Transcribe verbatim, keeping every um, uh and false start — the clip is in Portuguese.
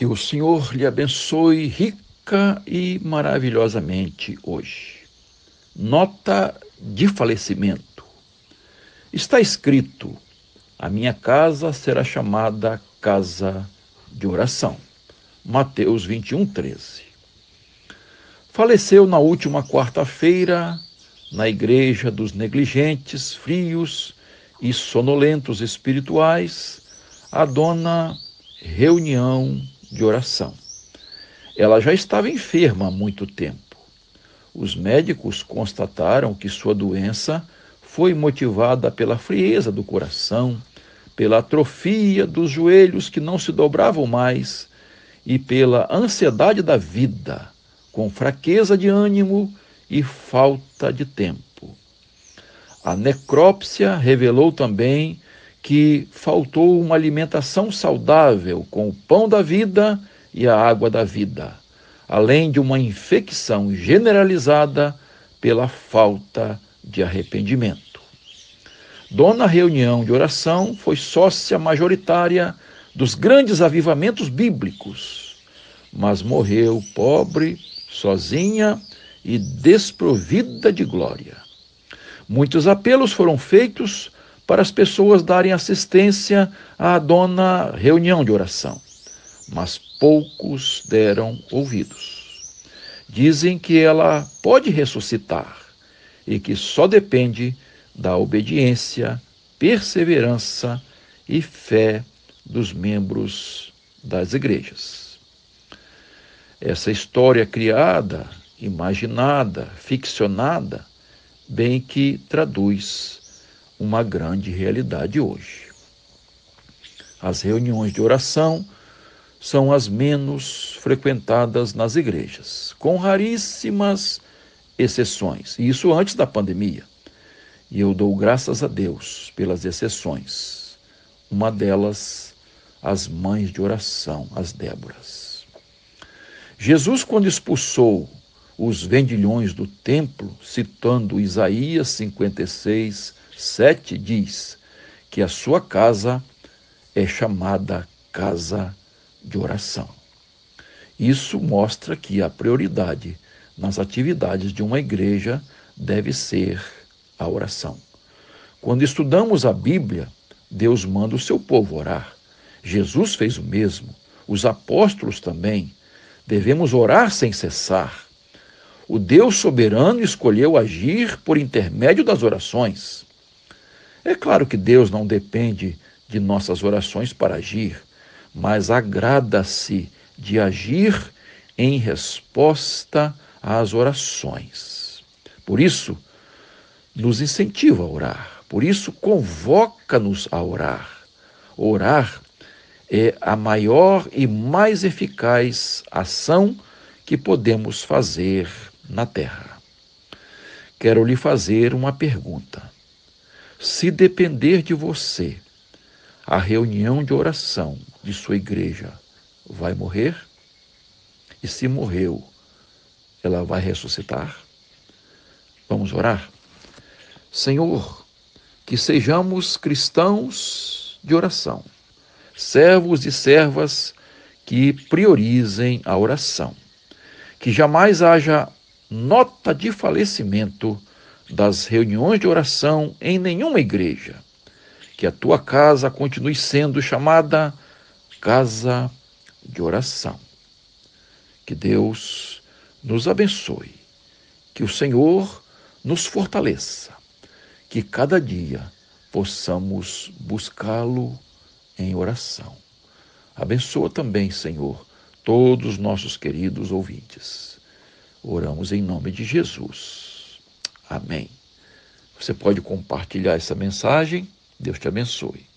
Que o Senhor lhe abençoe rica e maravilhosamente hoje. Nota de falecimento. Está escrito: a minha casa será chamada casa de oração. Mateus vinte e um, treze. Faleceu na última quarta-feira, na igreja dos negligentes, frios e sonolentos espirituais, a dona Reunião de Oração. Ela já estava enferma há muito tempo. Os médicos constataram que sua doença foi motivada pela frieza do coração, pela atrofia dos joelhos que não se dobravam mais e pela ansiedade da vida, com fraqueza de ânimo e falta de tempo. A necrópsia revelou também que faltou uma alimentação saudável com o pão da vida e a água da vida, além de uma infecção generalizada pela falta de arrependimento. Dona Reunião de Oração foi sócia majoritária dos grandes avivamentos bíblicos, mas morreu pobre, sozinha e desprovida de glória. Muitos apelos foram feitos para as pessoas darem assistência à dona Reunião de Oração, mas poucos deram ouvidos. Dizem que ela pode ressuscitar e que só depende da obediência, perseverança e fé dos membros das igrejas. Essa história criada, imaginada, ficcionada, bem que traduz uma grande realidade hoje. As reuniões de oração são as menos frequentadas nas igrejas, com raríssimas exceções, e isso antes da pandemia. E eu dou graças a Deus pelas exceções, uma delas, as mães de oração, as Déboras. Jesus, quando expulsou os vendilhões do templo, citando Isaías cinquenta e seis, sete, diz que a sua casa é chamada casa de oração. Isso mostra que a prioridade nas atividades de uma igreja deve ser a oração. Quando estudamos a Bíblia, Deus manda o seu povo orar. Jesus fez o mesmo, os apóstolos também. Devemos orar sem cessar. O Deus soberano escolheu agir por intermédio das orações. É claro que Deus não depende de nossas orações para agir, mas agrada-se de agir em resposta às orações. Por isso, nos incentiva a orar. Por isso, convoca-nos a orar. Orar é a maior e mais eficaz ação que podemos fazer na terra. Quero lhe fazer uma pergunta. Se depender de você, a reunião de oração de sua igreja vai morrer? E se morreu, ela vai ressuscitar? Vamos orar? Senhor, que sejamos cristãos de oração, servos e servas que priorizem a oração, que jamais haja nota de falecimento das reuniões de oração em nenhuma igreja, que a tua casa continue sendo chamada casa de oração. Que Deus nos abençoe, que o Senhor nos fortaleça, que cada dia possamos buscá-lo em oração. Abençoa também, Senhor, todos os nossos queridos ouvintes. Oramos em nome de Jesus. Amém. Você pode compartilhar essa mensagem. Deus te abençoe.